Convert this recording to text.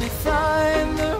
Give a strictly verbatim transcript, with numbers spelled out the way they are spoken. me find the